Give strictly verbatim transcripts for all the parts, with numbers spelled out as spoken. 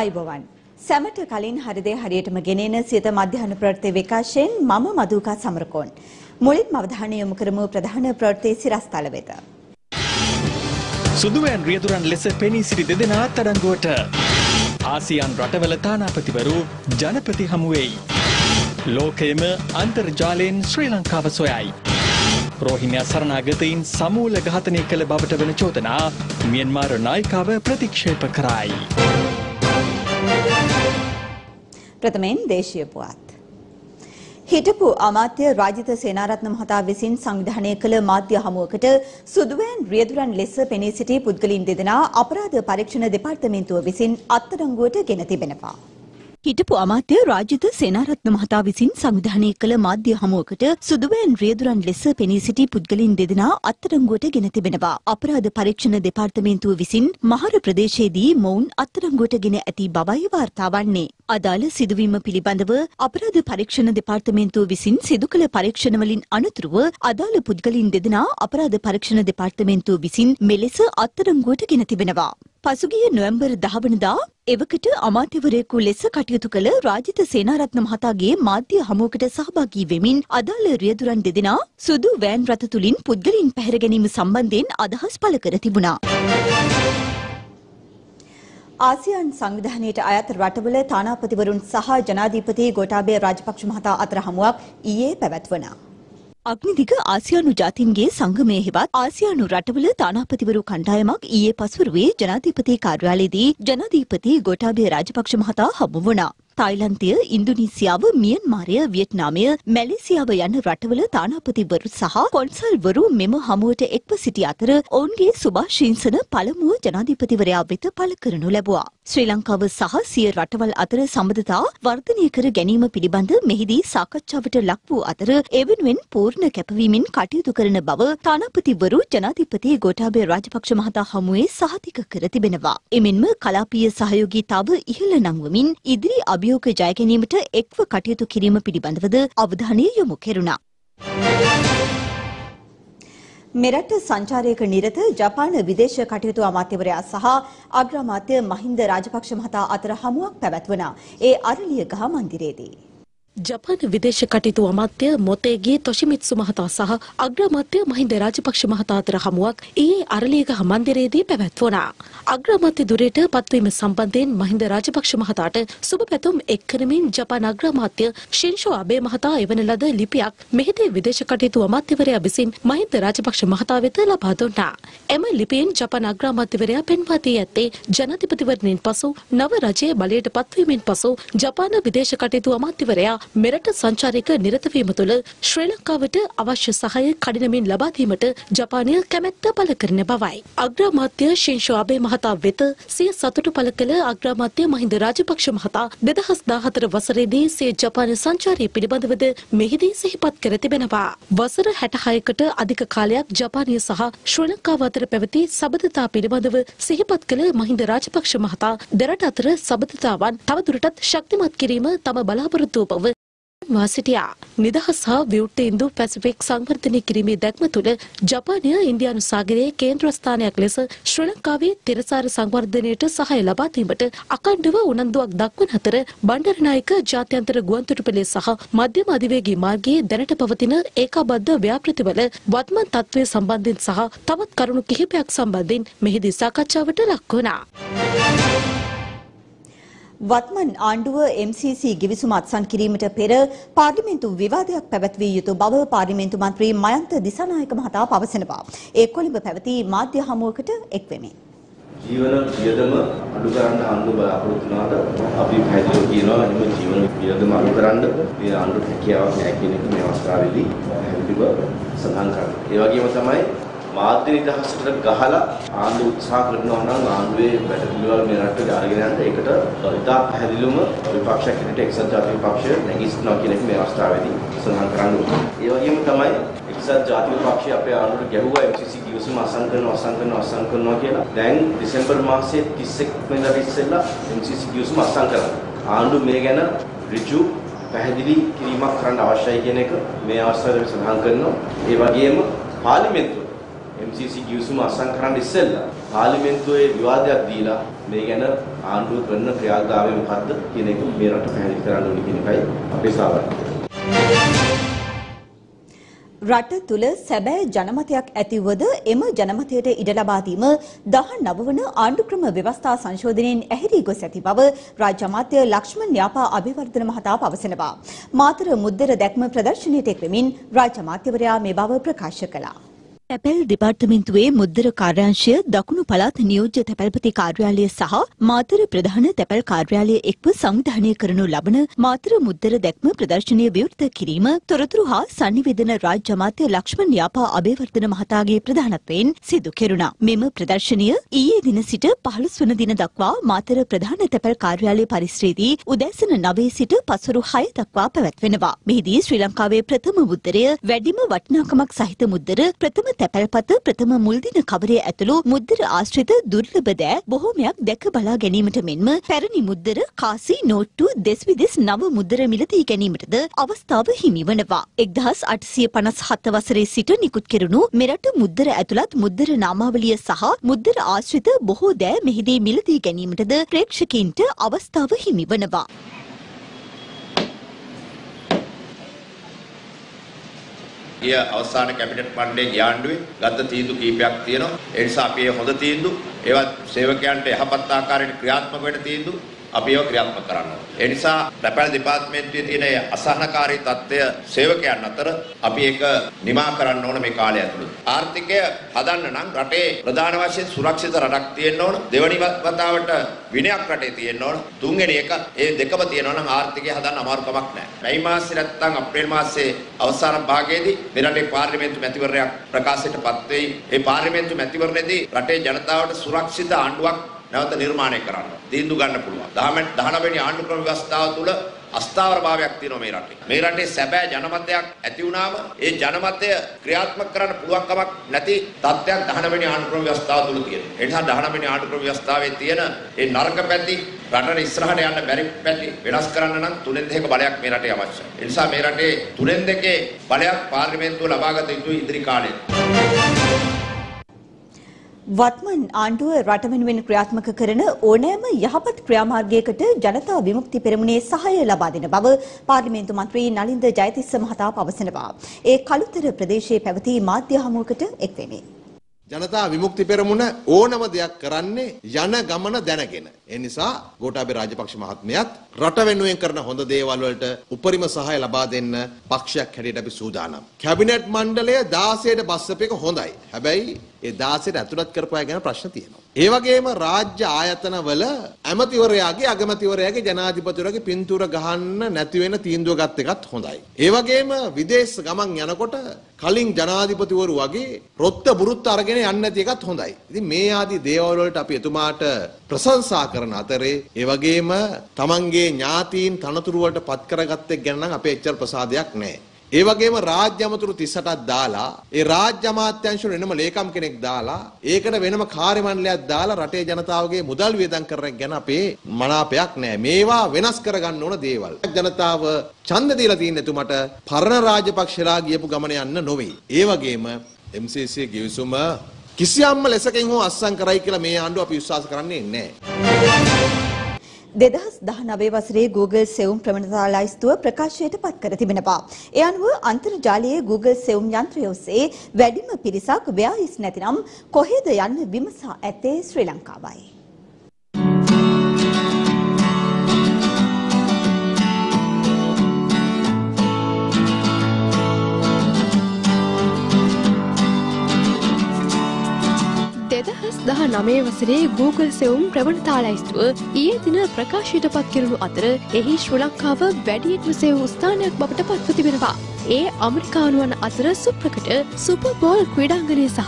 අයිබෝවන් සැමට කලින් හරිදේ හරියටම ගෙනෙන සිත මධ්‍යහන ප්‍රවෘත්ති විකාශයෙන් මම මදුකා සමරකෝන් මුලින්ම අවධානය යොමු කරමු ප්‍රධාන ප්‍රවෘත්ති සිරස්තල වෙත සුදුවැන් රියදුරන් ලෙස පෙනී සිටි දෙදෙනා අත්අඩංගුවට ආසියාන් රටවල තානාපතිවරු ජනපති හමු වෙයි ලෝකයේම අන්තර්ජාලයෙන් ශ්‍රී ලංකාව සොයයි රෝහින්‍යා සරණාගතයින් සමූල ඝාතනය කළ බවට වෙන චෝදනා මියන්මාර් නායිකාව ප්‍රතික්ෂේප කරයි ප්‍රථමයෙන් දේශීය පුවත් හිටපු අමාත්‍ය රාජිත සේනාරත්න මහතා විසින් සංවිධානය කළ මාධ්‍ය හමුවකට සුදුවැන් රියදුරන් ලෙස පෙනී සිටි පුද්ගලයන් දෙදෙනා අපරාධ පරීක්ෂණ දෙපාර්තමේන්තුව විසින් අත්අඩංගුවට ගෙන තිබෙනවා. හිටපු අමාත්‍ය රාජිත සේනාරත්න මහතා විසින් සංවිධානය කළ මාධ්‍ය හමුවකට සුදුවැන් රියදුරන් ලෙස පෙනී සිටි පුද්ගලයන් දෙදෙනා අත්අඩංගුවට ගෙන තිබෙනවා. අපරාධ පරීක්ෂණ දෙපාර්තමේන්තුව විසින් මහර ප්‍රදේශයේදී මොවුන් අත්අඩංගුවට ගෙන ඇති බවයි වාර්තා වන්නේ. අදාළ සිදුවීම පිළිබඳව අපරාධ පරීක්ෂණ දෙපාර්තමේන්තුව විසින් සිදු කළ පරීක්ෂණවලින් අනතුරුව අදාළ පුද්ගලයන් දෙදෙනා අපරාධ පරීක්ෂණ දෙපාර්තමේන්තුව විසින් මෙලෙස අත්අඩංගුවට ගෙන තිබෙනවා. පසුගිය නොවැම්බර් දහ වනදා එවකට අමාත්‍යවරයෙකු ලෙස කටයුතු කළ රාජිත සේනාරත්න මහතාගේ මාධ්‍ය හමුවකට සහභාගී වෙමින් අදාළ රියදුරන් දෙදෙනා සුදු වෑන් රථ තුලින් පුද්ගලයන් පැහැර ගැනීම සම්බන්ධයෙන් අදහස් පළ කර තිබුණා. ආසියාන් සංවිධානයට අයත් රටවල තානාපතිවරුන් සහ ජනාධිපති ගෝඨාභය රාජපක්ෂ මහතා අතර හමුවක් ඊයේ පැවැත්වුණා. අග්නිදිග ආසියානු ජාතීන්ගේ සංගමය හෙවත් ආසියානු රටවල තානාපතිවරු කණ්ඩායමක් ඊයේ පස්වරුවේ ජනාධිපති කාර්යාලයේදී ජනාධිපති ගෝඨාභය රාජපක්ෂ මහතා හමු වුණා. තායිලන්තය, ඉන්දුනීසියාව, මියන්මාරය, වියට්නාමය, මැලේසියාව යන රටවල තානාපතිවරු සහ කොන්සල්වරු මෙම හමුවට එක්ව සිටි අතර ඔවුන්ගේ සුභාශිංසන පළමුව ජනාධිපතිවරයා වෙත පළ කරනු ලැබුවා. ශ්‍රී ලංකාව සහ සිය රටවල් අතර සම්බන්ධතා වර්ධනය කර ගැනීම පිළිබඳ මෙහිදී සාකච්ඡාවට ලක් වූ අතර එවෙනුවෙන් පූර්ණ කැපවීමෙන් කටයුතු කරන බව තානාපතිවරු ජනාධිපති ගෝඨාභය රාජපක්ෂ මහතා හමුවේ සහතික කර තිබෙනවා. එමෙන්ම කලාපීය සහයෝගීතාව ඉහළ නංවමින් ඉදිරි අභියෝග ජය ගැනීමට එක්ව කටයුතු කිරීම පිළිබඳවද අවධානය යොමු කෙරුණා. මෙරට සංචාරයක නිරත ජපාන විදේශ කටයුතු අමාත්‍යවරයා සහ අග්‍රාමාත්‍ය මහින්ද රාජපක්ෂ මහතා අතර හමුවක් පැවැත්වුණා. ඒ අරලියගහ මන්දිරයේදී. ජපාන විදේශ කටයුතු අමාත්‍ය මොතේගේ තොෂිමිත්සු මහතා සහ අග්‍රාමාත්‍ය මහින්ද රාජපක්ෂ මහතා අතර හමුවක් ඊයේ අරලියගහ මන්දිරයේදී පැවැත්වුණා. අග්‍රාමාත්‍ය දුරයට පත්වීම සම්බන්ධයෙන් මහින්ද රාජපක්ෂ මහතාට සුබ පැතුම් එක් කරමින් ජපාන අග්‍රාමාත්‍ය ෂින්සෝ අබේ මහතා එවන ලද ලිපියක් මෙහිදී විදේශ කටයුතු අමාත්‍යවරයා විසින් මහින්ද රාජපක්ෂ මහතා වෙත ලබා දුන්නා. එම ලිපියෙන් ජපාන අග්‍රාමාත්‍යවරයා පෙන්වා දී ඇත්තේ ජනාධිපතිවරණයෙන් පසු නව රජයේ බලයට පත්වීමෙන් පසු ජපාන විදේශ කටයුතු අමාත්‍යවරයා මෙරට සංචාරයක නිරත වීම තුළ ශ්‍රී ලංකාවට අවශ්‍ය සහාය කඩිනමින් ලබා දීමට ජපානය කැමැත්ත පළ කරන බවයි. අග්‍රාමාත්‍ය ෂින්සෝ අබේ මහතා වෙත සිය සතුටු පළ කළ අග්‍රාමාත්‍ය මහින්ද රාජපක්ෂ මහතා දෙදහස් දහහතර වසරේදී සිය ජපාන සංචාරය පිළිබඳවද මෙහිදී සිහිපත් කර තිබෙනවා. වසර හැටහයකට අධික කාලයක් ජපානය සහ ශ්‍රී ලංකාව අතර පැවති සබඳතා පිළිබඳව සිහිපත් කළ මහින්ද රාජපක්ෂ මහතා දෙරට අතර සබඳතාවන් තවදුරටත් ශක්තිමත් කිරීම තම බලාපොරොත්තු බව වාසිටියා. නිදහස හා විවුර්ත ඉන්දු පැසිෆික් සංවර්ධනය කිරීමේ දැක්ම තුළ ජපානය ඉන්දියානු සාගරයේ කේන්ද්‍රස්ථානයක් ලෙස ශ්‍රී ලංකාවේ තිරසාර සංවර්ධනයට සහාය ලබා දීමට අකණ්ඩව උනන්දුවක් දක්වන අතර බණ්ඩාරනායක ජාත්‍යන්තර ගුවන්තොටුපළේ සහ මධ්‍යම අධිවේගී මාර්ගයේ දැනට පවතින ඒකාබද්ධ ව්‍යාපෘතිවල වත්මන් තත්ත්වය සම්බන්ධයෙන් සහ තවත් කරුණු කිහිපයක් සම්බන්ධයෙන් මෙහිදී සාකච්ඡාවට ලක් වුණා. වත්මන් ආණ්ඩුව එම් සී සී ගිවිසුම අත්සන් කිරීමට පෙර පාර්ලිමේන්තු විවාදයක් පැවැත්විය යුතු බව පාර්ලිමේන්තු මන්ත්‍රී මයන්ත දිසානායක මහතා පවසනවා. ඒ කොළඹ පැවති මාධ්‍ය හමුවකට එක් වෙමින් ජීවන වියදම අඩු කරන්න ආණ්ඩුව බලාපොරොත්තු වෙනවා. අපි පැහැදිලිව කියනවා එහෙම ජීවන වියදම අඩු කරන්න මේ ආණ්ඩුවට හැකියාවක් නැහැ කියන එක මේ අවස්ථාවේදී හැමතිබ සඳහන් කරනවා. ඒ වගේම තමයි මාධ්‍ය නිදහසට ගහලා ආණ්ඩු උත්සාහ කරනවා නම් ආණ්ඩුවේ වැඩපිළිවෙල මේ රටට අරගෙන යන්න ඒකට ඉතා පැහැදිලිවම විපක්ෂ කැඩිට එක්සත් ජාතික පක්ෂය නැගිටිනවා කියන එක මේ අවස්ථාවේදී සඳහන් කරන්න ඕනේ. ඒ වගේම තමයි එක්සත් ජාතික පක්ෂය අපේ ආණ්ඩුවට ගැහුවා එම් සී සී ගිවිසුම අසම් කරනවා අසම් කරනවා අසම් කරනවා කියලා. දැන් දෙසැම්බර් මාසයේ තිස් එක් වෙනිදා ඉස්සෙල්ලා එම් සී සී ගිවිසුම අසම් කරලා. ආණ්ඩුව මේ ගැන ඍජු පැහැදිලි කිරීමක් කරන්න අවශ්‍යයි කියන එක මේ අවස්ථාවේදී සඳහන් කරනවා. ඒ වගේම පාර්ලිමේන්තුව එම් සී සී ගිවිසුම අසම් කරන්න ඉස්සෙල්ලා පාර්ලිමේන්තුවේ විවාදයක් දීලා මේ ගැන ආණ්ඩුව කරන ක්‍රියාදාමය මොකද්ද කියන එක මේ රට පැහැදිලි කරන්න ඕනේ කියන එකයි අපේ සාකච්ඡාව. රට තුල සැබෑ ජනමතයක් ඇතිවද එම ජනමතයට ඉඩ ලබා දීම දහනව වන ආණ්ඩුක්‍රම ව්‍යවස්ථා සංශෝධනයෙන් ඇහිරී ගොස් ඇති බව රාජ්‍ය අමාත්‍ය ලක්ෂ්මන් යාපා අබේවර්ධන මහතා පවසනවා. මාතර මුද්දර දැක්ම ප්‍රදර්ශනයට එක්වමින් රාජ්‍ය අමාත්‍යවරයා මේ බව ප්‍රකාශ කළා. තැපැල් දෙපාර්තමේන්තුවේ මුද්දර කාර්යාංශය දකුණු පළාත් නියෝජ්‍ය තැපැල්පති කාර්යාලය සහ මාතර ප්‍රධාන තැපැල් කාර්යාලය එක්ව සංවිධානය කරනු ලබන මාතර මුද්දර දැක්ම ප්‍රදර්ශනය විවෘත කිරීම තොරතුරු හා සන්නිවේදන රාජ්‍ය අමාත්‍ය ලක්ෂ්මන් යාපා අබේවර්ධන මහතාගේ ප්‍රධානත්වයෙන් සිදු කෙරුණා. මෙම ප්‍රදර්ශනය ඊයේ දින සිට පහළොස් වන දින දක්වා මාතර ප්‍රධාන තැපැල් කාර්යාලයේ පරිශ්‍රයේදී උදෑසන නවය සිට පසුරු හය දක්වා පැවැත්වෙනවා. මෙහිදී ශ්‍රී ලංකාවේ ප්‍රථම මුද්දරය වැඩිම වටිනාකමක් සහිත මුද්දර ප්‍රථම තැපැල්පත ප්‍රථම මුල්දින කවරය ඇතුළු මුද්දර ආශ්‍රිත දුර්ලභ දෑ බොහොමයක් දැක බලා ගැනීමට මෙන්ම පැරණි මුද්දර කාසි නෝට්ටු දෙස් විදෙස් නව මුද්දර මිලදී ගැනීමටද අවස්ථාව හිමිවනවා. එක්දහස් අටසිය පනස් හත වසරේ සිට නිකුත් කෙරුණු මෙරට මුද්දර ඇතුළත් මුද්දර නාමාවලිය සහ මුද්දර ආශ්‍රිත බොහෝ දෑ මෙහිදී මිලදී ගැනීමටද ප්‍රේක්ෂකයින්ට අවස්ථාව හිමිවනවා. ඒ අවසාන කැබිනට් මණ්ඩලයේ යාණ්ඩුවේ ගත තීන්දුව කීපයක් තියෙනවා. ඒ නිසා අපි ඒ හොඳ තීන්දුව, ඒවත් සේවකයන්ට යහපත් ආකාරයට ක්‍රියාත්මක වෙන තීන්දුව අපි ඒවා ක්‍රියාත්මක කරනවා. ඒ නිසා තැපැල් දෙපාර්තමේන්තුවේ තියෙන අසහනකාරී තත්ත්වය සේවකයන් අතර අපි ඒක නිමා කරන්න ඕන මේ කාලය ඇතුළත. ආර්ථිකය හදන්න නම් රටේ ප්‍රධාන වශයෙන් සුරක්ෂිත රටක් තියෙන්න ඕන. දෙවනි වතාවට විනයක් රටේ තියෙන්න ඕන. තුන්වෙනි එක ඒ දෙකම තියෙනවා නම් ආර්ථිකය හදන්න අමාරු කමක් නැහැ. මේ මාසෙ නැත්නම් අප්‍රේල් මාසයේ අවසාන භාගයේදී මේ රටේ පාර්ලිමේන්තු මැතිවරණයක් ප්‍රකාශයටපත් වෙයි. ඒ පාර්ලිමේන්තු මැතිවරණයේදී රටේ ජනතාවට සුරක්ෂිත ආණ්ඩුවක් නැවත නිර්මාණය කරන්න තීන්දුව ගන්න පුළුවන්. දහනව වෙනි ආණ්ඩුක්‍රම ව්‍යවස්ථාව තුළ අස්ථාවර භාවයක් තියෙනවා මේ රටේ. මේ රටේ සැබෑ ජනමතයක් ඇති වුණාම ඒ ජනමතය ක්‍රියාත්මක කරන්න පුළුවන් කමක් නැති තත්ත්වයක් දහනව වෙනි ආණ්ඩුක්‍රම ව්‍යවස්ථාව තුළ තියෙනවා. ඒ නිසා දහනව වෙනි ආණ්ඩුක්‍රම ව්‍යවස්ථාවේ තියෙන ඒ නරක පැති රටට ඉස්සරහට යන්න බැරි පැති වෙනස් කරන්න නම් තුනෙන් දෙක බලයක් මේ රටේ අවශ්‍යයි. ඒ නිසා මේ රටේ තුනෙන් දෙකේ බලයක් පාර්ලිමේන්තුව ලබාගත යුතුයි ඉදිරි කාලයේ. වත්මන් ආණ්ඩුව රට වෙනුවෙන් ක්‍රියාත්මක කරන ඕනෑම යහපත් ක්‍රියාමාර්ගයකට ජනතා විමුක්ති පෙරමුණේ සහාය ලබා දෙන බව පාර්ලිමේන්තු මන්ත්‍රී නලින්ද ජයතිස්ස මහතා පවසනවා. ඒ කළුතර ප්‍රදේශයේ පැවති මාධ්‍ය හමුවකට එක්වෙමින් ජනතා විමුක්ති පෙරමුණ ඕනම දෙයක් කරන්නේ යන ගමන දැනගෙන. ඒ නිසා ගෝඨාභය රාජපක්ෂ මහත්මයාත් රට වෙනුවෙන් කරන හොඳ දේවල් වලට උපරිම සහාය ලබා දෙන්න පක්ෂයක් හැටියට අපි සූදානම්. කැබිනට් මණ්ඩලය දාසයට බස්සපේක හොඳයි. හැබැයි ඒ දාසයට ඇතුළත් කරපුවා ගැන ප්‍රශ්න තියෙනවා. ඒ වගේම රාජ්‍ය ආයතනවල ඇමතිවරයාගේ අගමැතිවරයාගේ ජනාධිපතිවරයාගේ පින්තූර ගහන්න නැති වෙන තීන්දුව ගත් එකත් හොඳයි. ඒ වගේම විදේශ ගමන් යනකොට කලින් ජනාධිපතිවරු වගේ රොත්ත බුරුත්ත අරගෙන යන්නේ නැති එකත් හොඳයි. ඉතින් මේ ආදී දේවල් වලට අපි එතුමාට ප්‍රශංසා කරන අතරේ ඒ වගේම තමන්ගේ ඥාතීන් තනතුරු වලට පත් කරගත්තේ ගැන නම් අපේ එච්චර ප්‍රසාදයක් නැහැ. ඒ වගේම රාජ්‍ය අමාත්‍යතුරු තිස් අටක් දාලා ඒ රාජ්‍ය අමාත්‍යංශවල වෙනම ලේකම් කෙනෙක් දාලා ඒකට වෙනම කාර්ය මණ්ඩලයක් දාලා රටේ ජනතාවගේ මුදල් වියදම් කරන ගැන අපේ මනාපයක් නැහැ. මේවා වෙනස් කරගන්න ඕන දේවල්. ජනතාව ඡන්ද දීලා තියෙන තුමට පරණ රාජපක්ෂලා ගියපු ගමන යන්න නොවේ. ඒ වගේම එම් සී සී ගිවිසුම කිසියම්ම ලෙසකින් හෝ අත්සන් කරයි කියලා මේ ආණ්ඩුව අපි විශ්වාස කරන්නේ නැහැ. දෙදහස් දහනවයේ වසරේ Google සෙවුම් ප්‍රවණතා ලැයිස්තුව ප්‍රකාශයට පත් කර තිබෙනවා. ඒ අනුව අන්තර්ජාලයේ Google සෙවුම් යන්ත්‍රය ඔස්සේ වැඩිම පිරිසක් ව්‍යායිස් නැතිනම් කොහෙද යන්න විමසා ඇත්තේ ශ්‍රී ලංකාවයි. දෙදහස් දහනවයේ වසරේ Google සෙවුම් ප්‍රවණතා ලැයිස්තුව ඊයේ දින ප්‍රකාශයට පත් කෙරුණු අතර එහි ශ්‍රී ලංකාව වැඩිම සෙවු ස්ථානයක් බවට පත්ව තිබෙනවා. ඒ අමරිකානුවන් අතර සුප්‍රකට සුපර් බෝල් ක්‍රීඩාංගණය සහ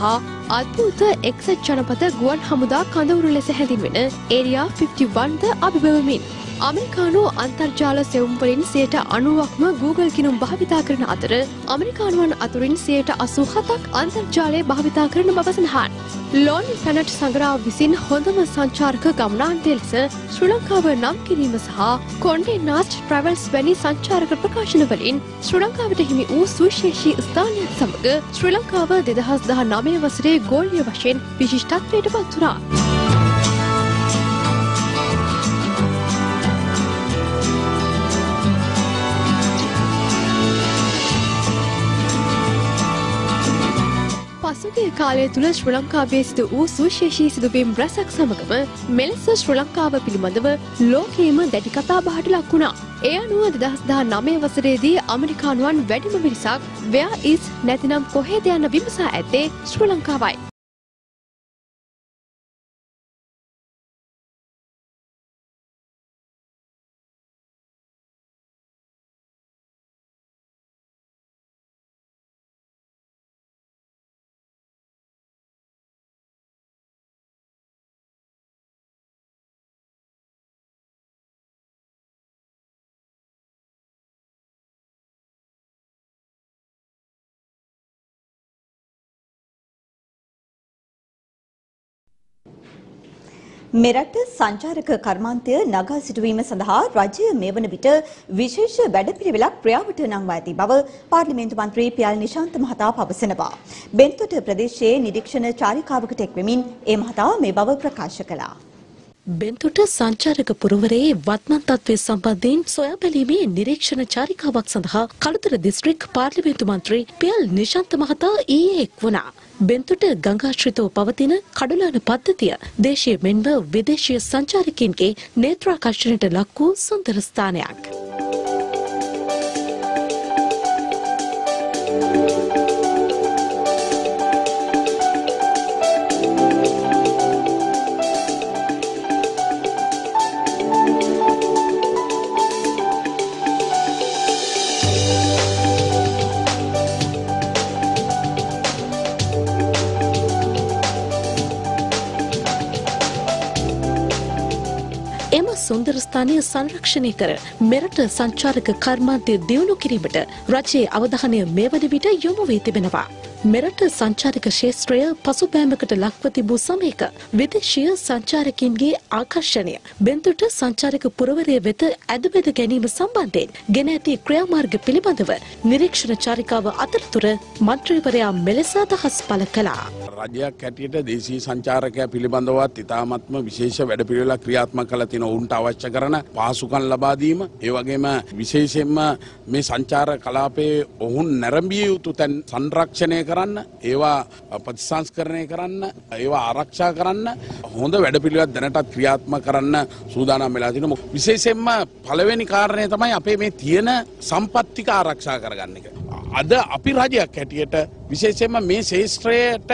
අද්භූත එක්සත් ජනපද ගුවන් හමුදා කඳවුරු ලෙස හැඳින්වෙන ඒරියා ෆිෆ්ටි වන් ද අභිබවමින් අමරිකානු අන්තර්ජාල සෙවුම්වලින් සියයට අනුවක්ම Google කිනුම් භාවිතා කරන අතර අමරිකානුවන් අතුරින් සියයට අසූ හතක් අන්තර්ජාලය භාවිතා කරන බව සඳහන්. ලෝන් සැනට් සංගරාව විසින් හොඳම සංචාරක ගමනාන්තය ලෙස ශ්‍රී ලංකාව නම් කිරීම සහ කොන්ඩේ නාස්ට් ට්‍රැවල්ස් වැනි සංචාරක ප්‍රකාශනවලින් ශ්‍රී ලංකාවට හිමි වූ සුවිශේෂී ස්ථානයක් සමග ශ්‍රී ලංකාව දෙදහස් දහනවය වසරේ ගෝලීය වශයෙන් විශිෂ්ටත්වයට පත් වුණා. කාලය තුළ ශ්‍රී ලංකාවේ සිදු වූ සුවිශේෂී සිදුවීම් රැසක් සමගම මෙලෙස ශ්‍රී ලංකාව පිළිබඳව ලෝකයේම දැඩි කතා බහට ලක් වුණා. ඒ අනුව දෙදහස් දහනවය වසරේදී ඇමරිකානුවන් වැඩිම පිරිසක් "Where is" නැතිනම් කොහෙද යන්න විමසා ඇත්තේ ශ්‍රී ලංකාවයි. මෙරට සංචාරක කර්මාන්තය නගා සිටුවීම සඳහා රජය මේ වන විට විශේෂ වැඩපිළිවෙලක් ක්‍රියාවට නංවා ඇති බව පාර්ලිමේන්තු මන්ත්‍රී පියල් නිශාන්ත මහතා පවසනවා. බෙන්තොට ප්‍රදේශයේ නිරීක්ෂණ චාරිකාවකට එක්වෙමින් ඒ මහතා මේ බව ප්‍රකාශ කළා. බෙන්තොට සංචාරක පුරවරයේ වත්මන් තත්ත්වය සම්බන්ධයෙන් සොයා බැලීමේ නිරීක්ෂණ චාරිකාවක් සඳහා කළුතර දිස්ත්‍රික් පාර්ලිමේන්තු මන්ත්‍රී පියල් නිශාන්ත මහතා ඊයේ එක් වුණා. බෙන්තොට ගංගාශ්‍රිතව පවතින කඩලාන පද්ධතිය දේශීය මෙන්ම විදේශීය සංචාරකයන්ගේ නේත්‍රාකර්ෂණයට ලක් වූ සුන්දර ස්ථානයක්. සුන්දර ස්ථානය සංරක්ෂණය කර මෙරට සංචාරක කර්මාන්තය දියුණු කිරීමට රජයේ අවධානය මේ වන විට යොමු වී තිබෙනවා. මෙරට සංචාරක ක්ෂේත්‍රය පසුබෑමකට ලක්ව තිබූ සමයක විදේශීය සංචාරකයන්ගේ ආකර්ෂණය බෙන්තොට සංචාරක පුරවරය වෙත ඇදබැඳ ගැනීම සම්බන්ධයෙන් ගෙන ඇති ක්‍රියාමාර්ග පිළිබඳව නිරීක්ෂණ චාරිකාව අතරතුර මන්ත්‍රීවරයා මෙලෙස අදහස් පළ කළා. රජයක් හැටියට දේශීය සංචාරකයා පිළිබඳවත් ඉතාමත්ම විශේෂ වැඩපිළිවෙලක් ක්‍රියාත්මක කළ තියෙන ඔවුන්ට අවශ්‍ය කරන පාසුකම් ලබා දීම, ඒ වගේම විශේෂයෙන්ම මේ සංචාර කලාපයේ ඔවුන් නැරඹිය යුතු තැන් සංරක්ෂණය කරන්න, ඒවා ප්‍රතිසංස්කරණය කරන්න, ඒවා ආරක්ෂා කරන්න හොඳ වැඩපිළිවෙලක් දැනටත් ක්‍රියාත්මක කරන්න සූදානම් වෙලා තිනවා. විශේෂයෙන්ම පළවෙනි කාරණය තමයි අපේ මේ තියෙන සම්පත් ටික ආරක්ෂා කරගන්න එක. අද අපි රජයක් හැටියට විශේෂයෙන්ම මේ ශේෂ්ත්‍රයට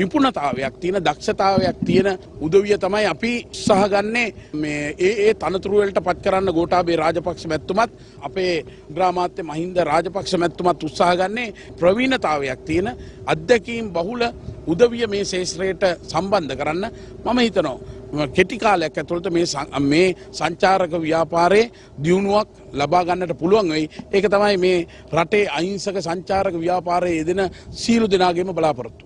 නිපුණතාවයක් තියෙන දක්ෂතාවයක් තියෙන උදවිය තමයි අපි උත්සාහ ගන්නේ. මේ ඒ ඒ තනතුරු වලට පත් කරන්න ගෝඨාභය රාජපක්ෂ මැතිතුමත් අපේ ග්‍රාමාත්‍ය මහින්ද රාජපක්ෂ මැතිතුමත් උත්සාහ ගන්නේ ප්‍රවීණතාවයක් තියෙන අධ්‍යක්ීම් බහුල උදවිය මේ ශේෂ්ත්‍රයට සම්බන්ධ කරන්න. මම හිතනවා කෙටි කාලයක් ඇතුළත මේ මේ සංචාරක ව්‍යාපාරයේ දියුණුවක් ලබා ගන්නට පුළුවන් වෙයි. ඒක තමයි මේ රටේ අහිංසක සංචාරක ව්‍යාපාරයේ යෙදෙන සියලු දෙනාගේම බලාපොරොත්තු.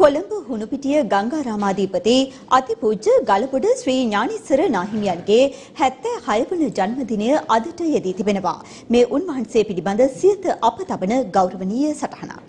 කොළඹ හුණුපිටිය ගංගාරාමාධිපති අතිපූජ්‍ය ගලපොඩ ශ්‍රී ඥානීස්වර නාහිමියන්ගේ හැත්තෑ හය වන ජන්මදිනය අදට යෙදී තිබෙනවා. මේ උන්වහන්සේ පිළිබඳ සියත අප තබන ගෞරවනීය සටහනක්.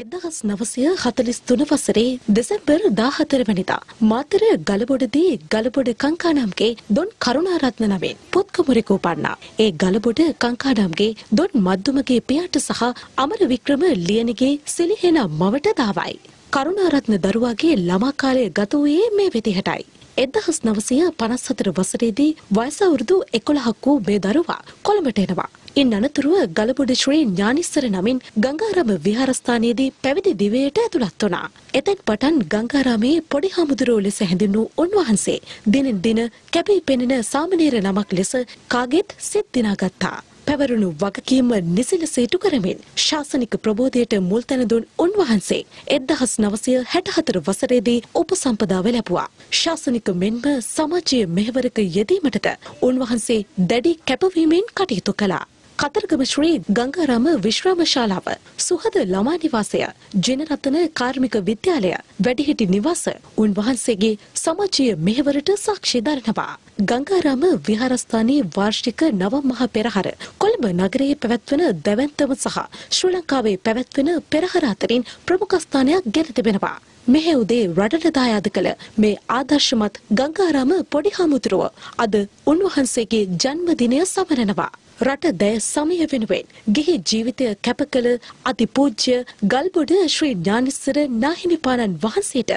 එක්දහස් නවසිය හතළිස් තුන වසරේ දෙසැම්බර් දාහතර වනිදා මාතර ගලබොඩදී ගලබොඩ කංකානම්ගේ දොන් කරුණාරත්න නමින් පුත්කුමරෙකු උපන්නා. ඒ ගලබොඩ කංකානම්ගේ දොන් මද්දුමගේ පියාට සහ අමරවික්‍රම ලියනගේ සිලිහෙන මවට දාවයි. කරුණාරත්න දරුවාගේ ළමා කාලය ගත වූයේ මේ විදිහටයි. එක්දහස් නවසිය පනස් හතර වසරේදී වයස අවුරුදු එකොළහක් වූ මේ දරුවා කොළඹට එනවා. ඉන් අනතුරුව ගලබොඩ ශ්‍රී ඥානීස්වර නමින් ගංගාරාම විහාරස්ථානයේදී පැවිදි දිවයට ඇතුළත් වුණා. එතෙන් පටන් ගංගාරාමේ පොඩි හාමුදුරුවෝ ලෙස හැඳින්වූ උන්වහන්සේ දිනෙන් දින කැපී පෙනෙන සාමණේර නමක් ලෙස කාගෙත් සිත් දිනාගත්තා. පැවරුණු වගකීම නිසල සේතු කරමින් ශාසනික ප්‍රබෝධයට මුල් තැන දුන් උන්වහන්සේ එක්දහස් නවසිය හැටහතර වසරේදී උපසම්පදාව ලැබුවා. ශාසනික මෙන්ම සමාජීය මෙහෙවරක යෙදීමටද උන්වහන්සේ දැඩි කැපවීමෙන් කටයුතු කළා. කතරගම ශ්‍රී ගංගාරාම විශ්‍රාම ශාලාව, සුහද ළමා නිවාසය, ජිනරත්න කාර්මික විද්‍යාලය, වැඩිහිටි නිවාස උන්වහන්සේගේ සමාජීය මෙහෙවරට සාක්ෂි දරනවා. ගංගාරාම විහාරස්ථානයේ වාර්ෂික නව මහ පෙරහර කොළඹ නගරයේ පැවැත්වෙන දැවැන්තම සහ ශ්‍රී ලංකාවේ පැවැත්වෙන පෙරහර අතරින් ප්‍රමුඛ ස්ථානයක් ගෙන තිබෙනවා. මෙහි උදේ රටට දායාද කළ මේ ආදර්ශමත් ගංගාරාම පොඩි හාමුදුරුව අද උන්වහන්සේගේ ජන්මදිනය සමරනවා. රට දැය සමය වෙනුවෙන් ගිහි ජීවිතය කැප කළ අතිපූජ්‍ය ගල්බොඩ ශ්‍රී ඥානේස්වර නාහිමිපාණන් වහන්සේට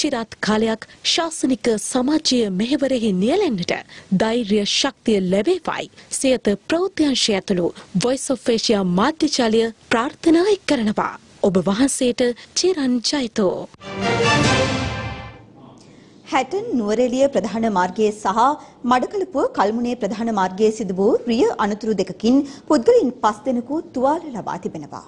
චිරාත් කාලයක් ශාසනික සමාජීය මෙහෙවරෙහි නියැලෙන්නට ධෛර්ය ශක්තිය ලැබේවයි සියත ප්‍රවෘත්තිංශය ඇතුළු Voice of Asia මාධ්‍යජාලය ප්‍රාර්ථනා කරනවා. ඔබ වහන්සේට චිරන් ජයතෝ. හැටන් නුවරඑළිය ප්‍රධාන මාර්ගයේ සහ මඩකලපුව කල්මුනේ ප්‍රධාන මාර්ගයේ සිදු වූ රිය අනතුරු දෙකකින් පුද්ගලයන් පස් දෙනෙකු තුවාල ලබා තිබෙනවා.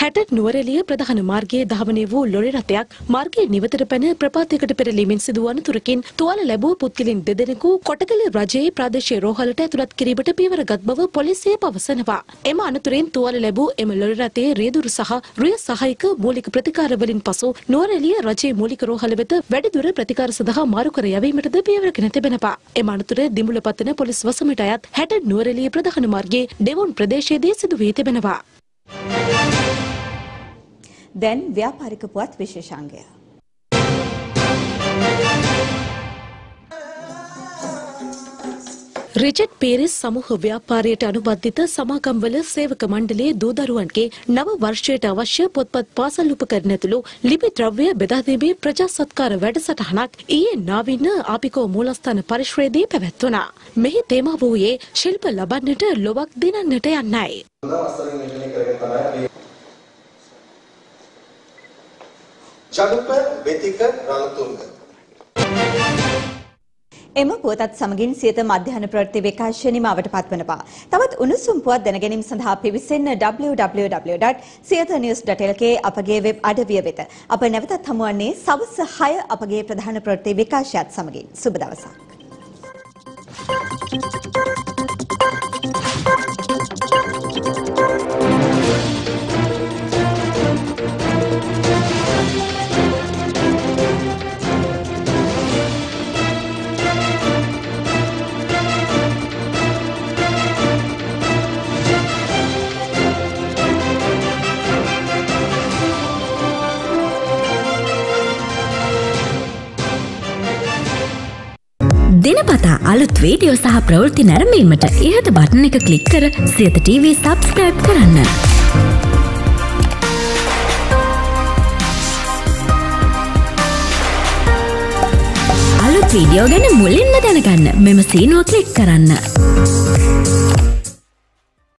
හැටන් නුවරඑළිය ප්‍රධාන මාර්ගයේ ධාවනය වූ ලොරි රථයක් මාර්ගයේ නිවතට පැන ප්‍රපාතයකට පෙරළීමෙන් සිදු වූ අනතුරකින් තුවාල ලැබූ පුද්ගලයන් දෙදෙනෙකු කොටගල රජයේ ප්‍රාදේශීය රෝහලට ඇතුළත් කිරීමට පියවර ගත් බව පොලිසිය පවසනවා. එම අනතුරෙන් තුවාල ලැබූ එම ලොරි රථයේ රියදුරු සහ රිය සහායක මූලික ප්‍රතිකාර වලින් පසු නුවරඑළිය රජයේ මූලික රෝහල වෙත වැඩිදුර ප්‍රතිකාර සඳහා මාරු කර යැවීමටද පියවරගෙන තිබෙනවා. එම අනතුර දිමුලපතන පොලිස් වසමට අයත් හැටන් නුවරඑළිය ප්‍රධාන මාර්ගයේ දෙවොන් ප්‍රදේශයේදී සිදු වී තිබෙනවා. දැන් ව්‍යාපාරික පුවත් විශේෂාංගය. රිචඩ් පීරිස් සමූහ ව්‍යාපාරයට අනුබද්ධිත සමාගම්වල සේවක මණ්ඩලයේ දූදරුවන්ගේ නව වර්ෂයට අවශ්‍ය පොත්පත් පාසල් උපකරණ ඇතුළු ලිපි ද්‍රව්‍ය බෙදා දීමේ ප්‍රජා සත්කාර වැඩසටහනක් ඊයේ නාවින ආපිකෝ මූලස්ථාන පරිශ්‍රයේදී පැවැත්වුණා. මෙහි තේමාව වූයේ ශිල්ප ලබන්නට ලොවක් දිනන්නට යන්නයි. එම පුවතත් සමගින් සියත මධ්‍යහන ප්‍රවෘත්ති විකාශය නිමවට පත්වනවා. තවත් උණුසුම් පුවත් දැන ගැනීම සඳහා පිවිසෙන්න w w w dot siyata news dot l k අපගේ වෙබ් අඩවිය වෙත. අප නැවතත් හමුවන්නේ සවස් හය අපගේ ප්‍රධාන ප්‍රවෘත්ති විකාශයත් සමගින්. සුබ දවසක්. දිනපතා අලුත් වීඩියෝ සහ ප්‍රවෘත්ති නැරඹීමට ඉහත බටන් එක ක්ලික් කර සියත ටීවී සබ්ස්ක්‍රයිබ් කරන්න. අලුත් වීඩියෝ ගැන මුලින්ම දැනගන්න මෙම සීනුව ක්ලික් කරන්න.